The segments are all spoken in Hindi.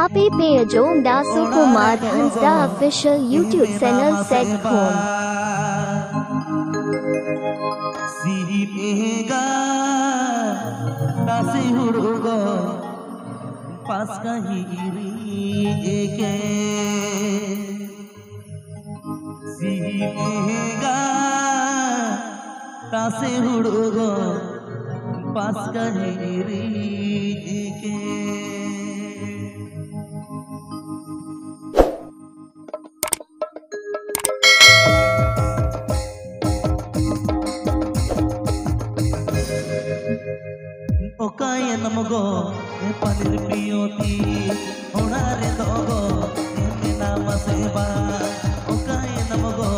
आपे पेयजोम Dasu Kumar Hansda official YouTube channel सेट खोल पास कहेरी के ओकाय नमगो पनीर पियोती ओनारे दोगो के नाम सेवा ओकाय नमगो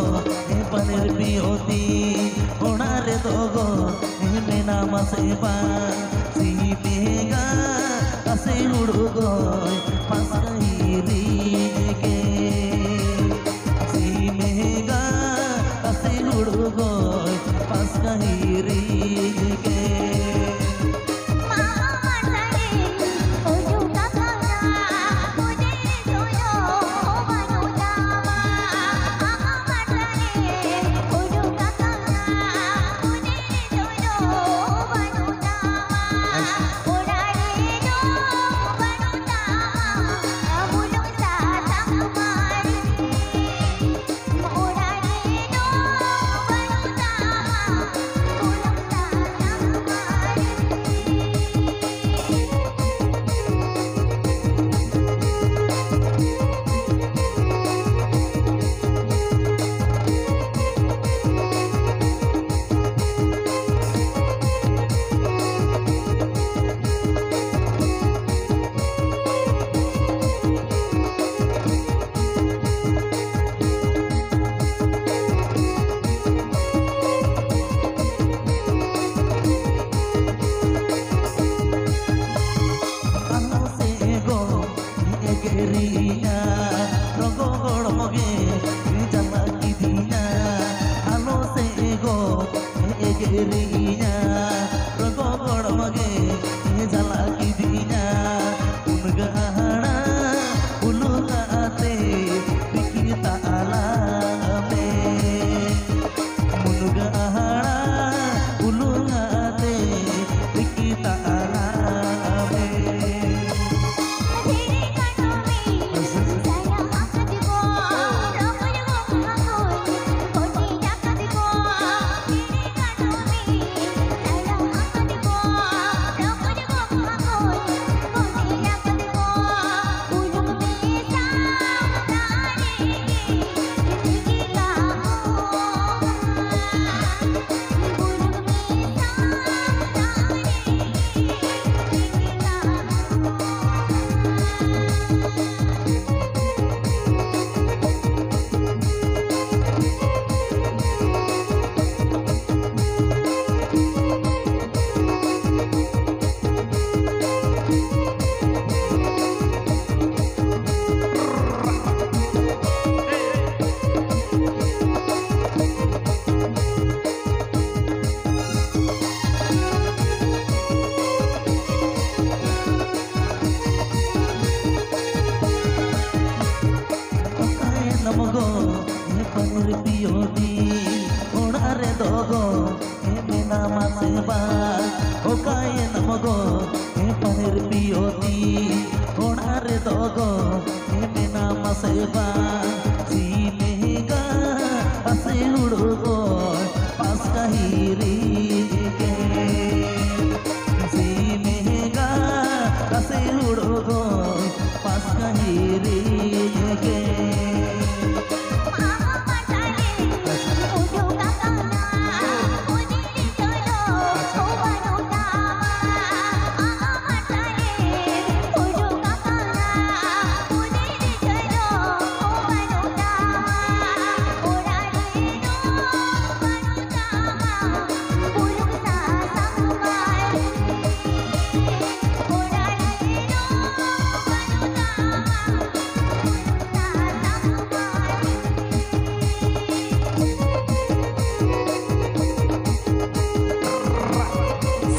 पनीर पियोती ओनारे दोगो नाम सेवा सी पेगा असे उड़गो पास कहेरी के सी मेगा असे उड़गो पास कहेरी के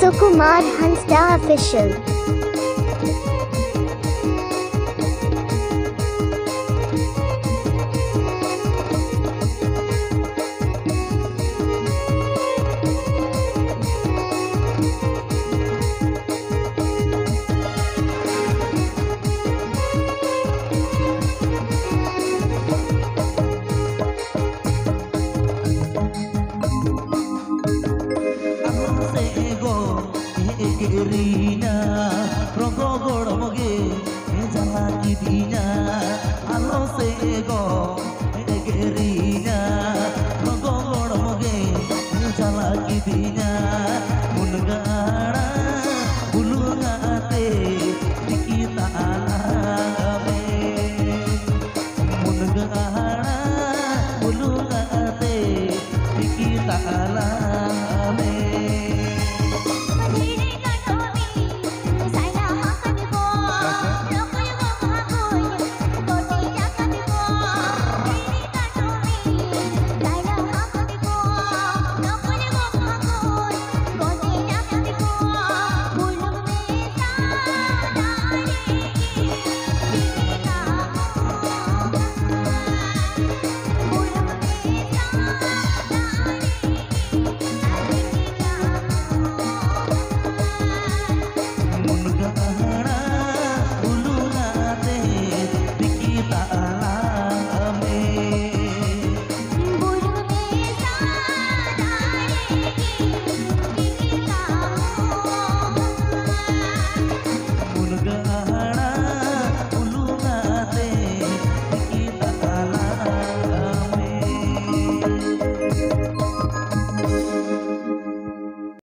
Sukumar Hansda Official.